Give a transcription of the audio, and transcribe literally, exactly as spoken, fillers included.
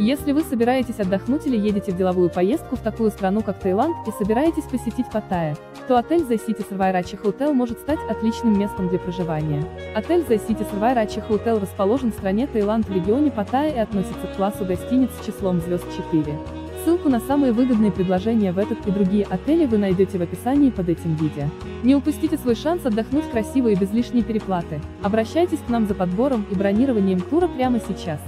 Если вы собираетесь отдохнуть или едете в деловую поездку в такую страну, как Таиланд, и собираетесь посетить Паттайя, то отель The City Sriracha Hotel может стать отличным местом для проживания. Отель The City Sriracha Hotel расположен в стране Таиланд в регионе Паттайя и относится к классу гостиниц с числом звезд четыре. Ссылку на самые выгодные предложения в этот и другие отели вы найдете в описании под этим видео. Не упустите свой шанс отдохнуть красиво и без лишней переплаты. Обращайтесь к нам за подбором и бронированием тура прямо сейчас.